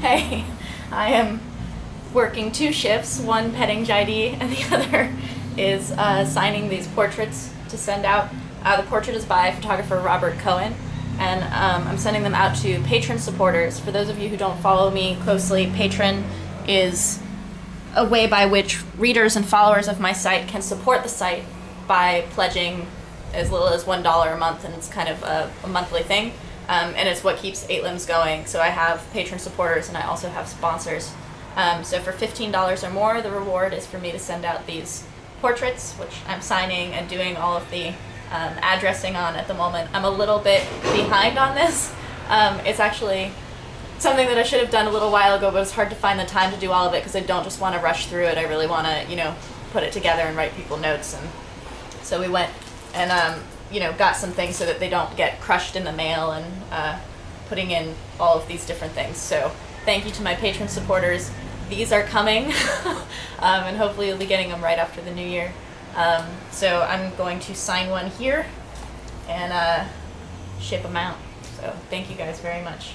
hey, I am working two shifts, one petting Jai Dee and the other is signing these portraits to send out. The portrait is by photographer Robert Cohen, and I'm sending them out to Patreon supporters. For those of you who don't follow me closely, Patreon is a way by which readers and followers of my site can support the site by pledging as little as $1 a month, and it's kind of a monthly thing, and it's what keeps 8limbs going. So I have Patreon supporters and I also have sponsors. So for $15 or more, the reward is for me to send out these portraits, which I'm signing and doing all of the addressing on at the moment. I'm a little bit behind on this. It's actually something that I should have done a little while ago, but it's hard to find the time to do all of it because I don't just want to rush through it. I really want to, you know, put it together and write people notes. And so we went and, you know, got some things so that they don't get crushed in the mail, and putting in all of these different things. So thank you to my Patreon supporters. These are coming, and hopefully you'll be getting them right after the new year. So I'm going to sign one here and ship them out. So thank you guys very much.